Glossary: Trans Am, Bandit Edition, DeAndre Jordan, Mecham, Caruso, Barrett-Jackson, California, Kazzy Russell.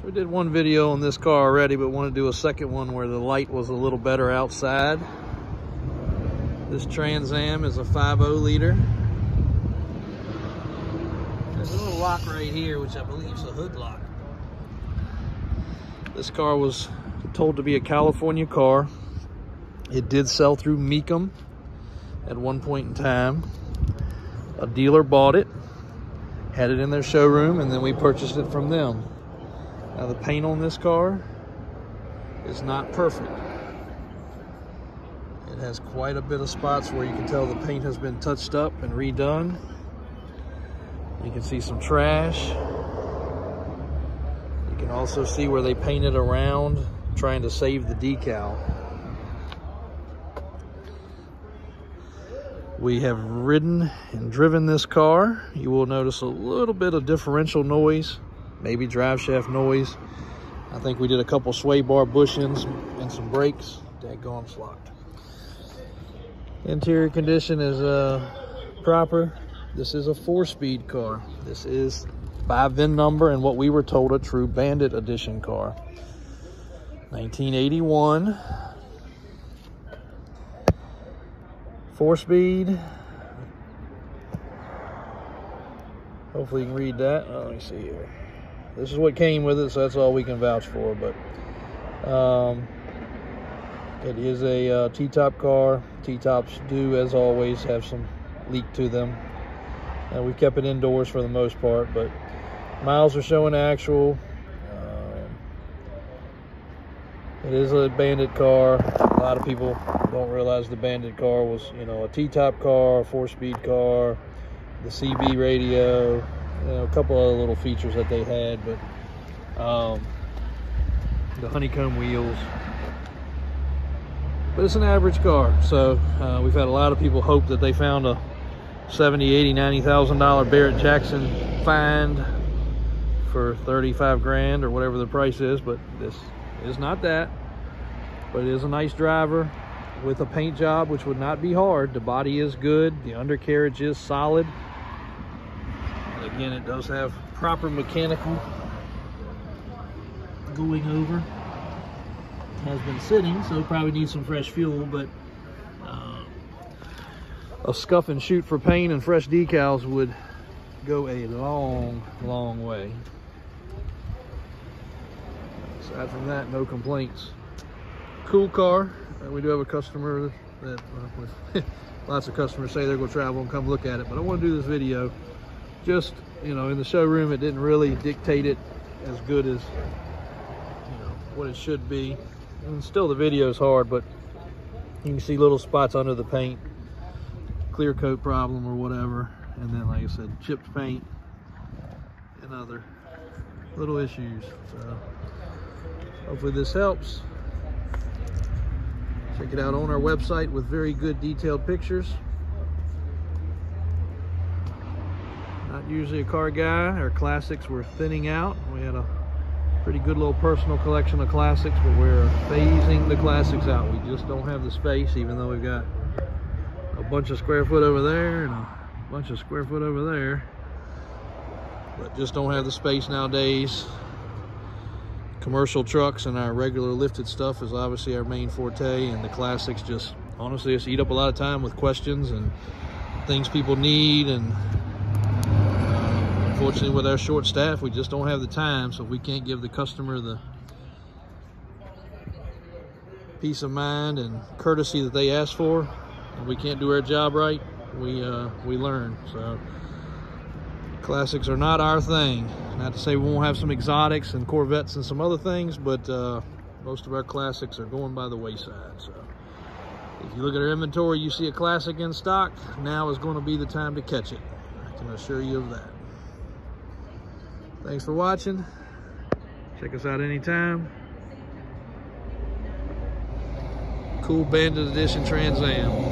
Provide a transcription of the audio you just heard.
So we did one video on this car already, but want to do a second one where the light was a little better outside. This Trans Am is a 5.0 liter. There's a little lock right here, which I believe is a hood lock. This car was told to be a California car. It did sell through Mecham at one point in time. A dealer bought it, had it in their showroom, and then we purchased it from them. Now the paint on this car is not perfect. It has quite a bit of spots where you can tell the paint has been touched up and redone. You can see some trash. You can also see where they painted around trying to save the decal. We have ridden and driven this car. You will notice a little bit of differential noise, maybe drive shaft noise. I think we did a couple sway bar bushings and some brakes. Daggone flocked. Interior condition is proper. This is a 4-speed car. This is by VIN number and what we were told a true Bandit Edition car. 1981. 4-speed. Hopefully you can read that. Oh, let me see here. This is what came with it, so that's all we can vouch for. But it is a T-top car. T-tops do, as always, have some leak to them. And we kept it indoors for the most part, but miles are showing actual. It is a Bandit car. A lot of people don't realize the Bandit car was, you know, a T-top car, a 4-speed car, the CB radio, you know, a couple other little features that they had, but the honeycomb wheels. But it's an average car, so we've had a lot of people hope that they found a $70,000, $80,000, $90,000 Barrett-Jackson find for 35 grand or whatever the price is, but this is not that. But it is a nice driver with a paint job, which would not be hard. The body is good. The undercarriage is solid. And again, it does have proper mechanical going over. It has been sitting, so probably needs some fresh fuel, but a scuff and shoot for paint and fresh decals would go a long, long way. Aside from that, no complaints. Cool car. We do have a customer that lots of customers say they're going to travel and come look at it, but I want to do this video just, you know, in the showroom. It didn't really dictate it as good as, you know, what it should be. And still the video is hard, but you can see little spots under the paint, clear coat problem or whatever, and then, like I said, chipped paint and other little issues. So hopefully this helps. Check it out on our website with very good detailed pictures. Not usually a car guy. Our classics were thinning out. We had a pretty good little personal collection of classics, but we're phasing the classics out. We just don't have the space, even though we've got a bunch of square foot over there and a bunch of square foot over there, but just don't have the space nowadays. Commercial trucks and our regular lifted stuff is obviously our main forte, and the classics just honestly just eat up a lot of time with questions and things people need, and unfortunately with our short staff we just don't have the time. So if we can't give the customer the peace of mind and courtesy that they ask for, and we can't do our job right, we learn. So classics are not our thing. Not to say we won't have some exotics and Corvettes and some other things, but most of our classics are going by the wayside. So if you look at our inventory, you see a classic in stock, now is going to be the time to catch it. I can assure you of that. Thanks for watching. Check us out anytime. Cool Bandit Edition Trans Am.